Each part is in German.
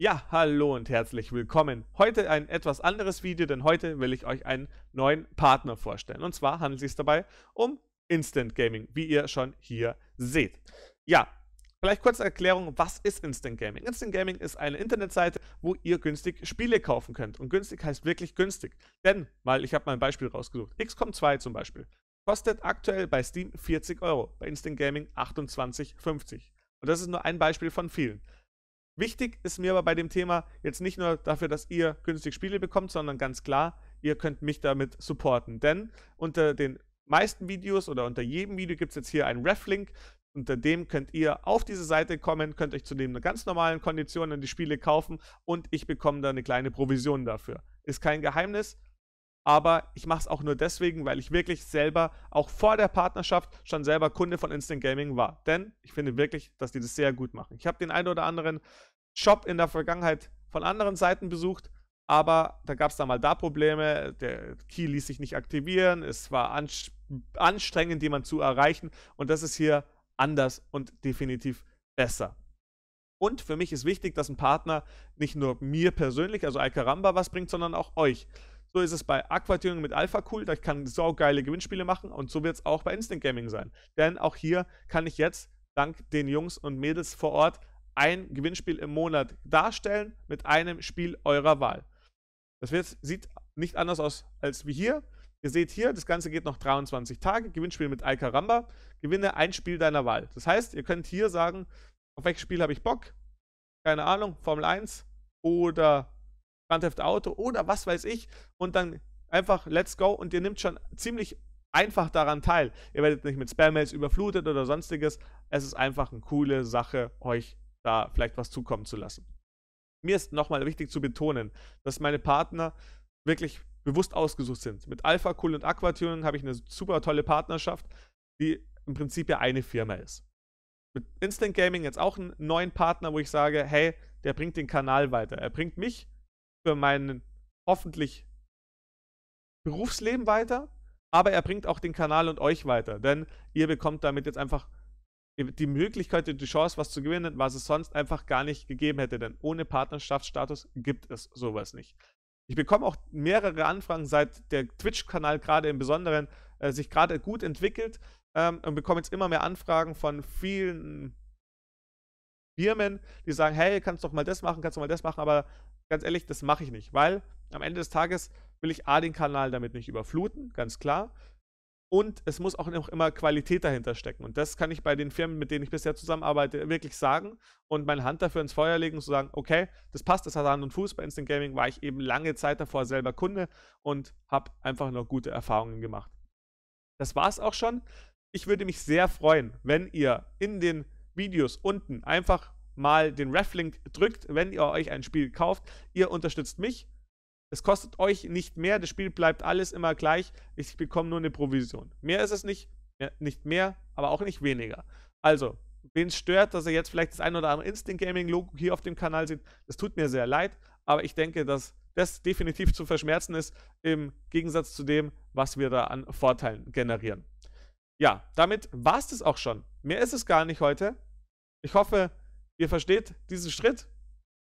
Ja, hallo und herzlich willkommen. Heute ein etwas anderes Video, denn heute will ich euch einen neuen Partner vorstellen. Und zwar handelt es sich dabei um Instant Gaming, wie ihr schon hier seht. Ja, vielleicht kurz eine Erklärung, was ist Instant Gaming? Instant Gaming ist eine Internetseite, wo ihr günstig Spiele kaufen könnt. Und günstig heißt wirklich günstig. Denn, weil ich habe mal ein Beispiel rausgesucht, XCOM 2 zum Beispiel, kostet aktuell bei Steam 40 Euro, bei Instant Gaming 28,50. Und das ist nur ein Beispiel von vielen. Wichtig ist mir aber bei dem Thema jetzt nicht nur dafür, dass ihr günstig Spiele bekommt, sondern ganz klar, ihr könnt mich damit supporten. Denn unter den meisten Videos oder unter jedem Video gibt es jetzt hier einen Ref-Link. Unter dem könnt ihr auf diese Seite kommen, könnt euch zudem eine ganz normalen Konditionen die Spiele kaufen und ich bekomme da eine kleine Provision dafür. Ist kein Geheimnis, aber ich mache es auch nur deswegen, weil ich wirklich selber auch vor der Partnerschaft schon selber Kunde von Instant Gaming war. Denn ich finde wirklich, dass die das sehr gut machen. Ich habe den einen oder anderen Shop in der Vergangenheit von anderen Seiten besucht, aber da gab es dann mal da Probleme, der Key ließ sich nicht aktivieren, es war anstrengend, jemanden zu erreichen und das ist hier anders und definitiv besser. Und für mich ist wichtig, dass ein Partner nicht nur mir persönlich, also EiKaRRRamba, was bringt, sondern auch euch. So ist es bei Aquatüren mit Alpha Cool, da kann ich saugeile Gewinnspiele machen und so wird es auch bei Instant Gaming sein. Denn auch hier kann ich jetzt dank den Jungs und Mädels vor Ort ein Gewinnspiel im Monat darstellen mit einem Spiel eurer Wahl. Das sieht nicht anders aus als wie hier. Ihr seht hier, das Ganze geht noch 23 Tage, Gewinnspiel mit EiKaRRRamba, gewinne ein Spiel deiner Wahl. Das heißt, ihr könnt hier sagen, auf welches Spiel habe ich Bock, keine Ahnung, Formel 1 oder Grand Theft Auto oder was weiß ich und dann einfach let's go und ihr nehmt schon ziemlich einfach daran teil. Ihr werdet nicht mit Spam-Mails überflutet oder sonstiges. Es ist einfach eine coole Sache, euch da vielleicht was zukommen zu lassen. Mir ist nochmal wichtig zu betonen, dass meine Partner wirklich bewusst ausgesucht sind. Mit Alpha Cool und Aquatüren habe ich eine super tolle Partnerschaft, die im Prinzip ja eine Firma ist. Mit Instant Gaming jetzt auch einen neuen Partner, wo ich sage, hey, der bringt den Kanal weiter. Er bringt mich für mein hoffentlich Berufsleben weiter, aber er bringt auch den Kanal und euch weiter, denn ihr bekommt damit jetzt einfach die Möglichkeit und die Chance, was zu gewinnen, was es sonst einfach gar nicht gegeben hätte, denn ohne Partnerschaftsstatus gibt es sowas nicht. Ich bekomme auch mehrere Anfragen, seit der Twitch-Kanal gerade im Besonderen sich gerade gut entwickelt und bekomme jetzt immer mehr Anfragen von vielen Firmen, die sagen, hey, kannst doch mal das machen, aber ganz ehrlich, das mache ich nicht, weil am Ende des Tages will ich A, den Kanal damit nicht überfluten, ganz klar, und es muss auch noch immer Qualität dahinter stecken und das kann ich bei den Firmen, mit denen ich bisher zusammenarbeite, wirklich sagen und meine Hand dafür ins Feuer legen und zu sagen, okay, das passt, das hat Hand und Fuß. Bei Instant Gaming war ich eben lange Zeit davor selber Kunde und habe einfach noch gute Erfahrungen gemacht. Das war es auch schon. Ich würde mich sehr freuen, wenn ihr in den Videos unten einfach mal den Ref-Link drückt, wenn ihr euch ein Spiel kauft. Ihr unterstützt mich. Es kostet euch nicht mehr. Das Spiel bleibt alles immer gleich. Ich bekomme nur eine Provision. Mehr ist es nicht. Nicht mehr, aber auch nicht weniger. Also, wen es stört, dass ihr jetzt vielleicht das ein oder andere Instant Gaming Logo hier auf dem Kanal seht, das tut mir sehr leid. Aber ich denke, dass das definitiv zu verschmerzen ist, im Gegensatz zu dem, was wir da an Vorteilen generieren. Ja, damit war es das auch schon. Mehr ist es gar nicht heute. Ich hoffe, ihr versteht diesen Schritt.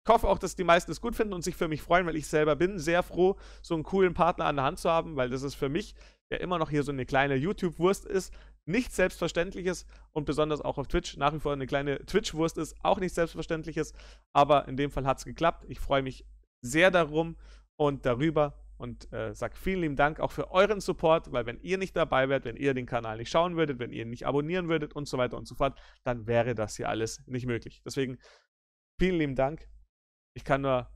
Ich hoffe auch, dass die meisten es gut finden und sich für mich freuen, weil ich selber bin sehr froh, so einen coolen Partner an der Hand zu haben, weil das ist für mich, der immer noch hier so eine kleine YouTube-Wurst ist, nichts Selbstverständliches und besonders auch auf Twitch nach wie vor eine kleine Twitch-Wurst ist, auch nichts Selbstverständliches, aber in dem Fall hat es geklappt. Ich freue mich sehr darum und darüber und sage vielen lieben Dank auch für euren Support, weil wenn ihr nicht dabei wärt, wenn ihr den Kanal nicht schauen würdet, wenn ihr ihn nicht abonnieren würdet und so weiter und so fort, dann wäre das hier alles nicht möglich. Deswegen vielen lieben Dank. Ich kann nur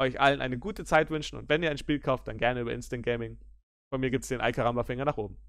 euch allen eine gute Zeit wünschen und wenn ihr ein Spiel kauft, dann gerne über Instant Gaming. Von mir gibt es den EiKaRRRamba-Finger nach oben.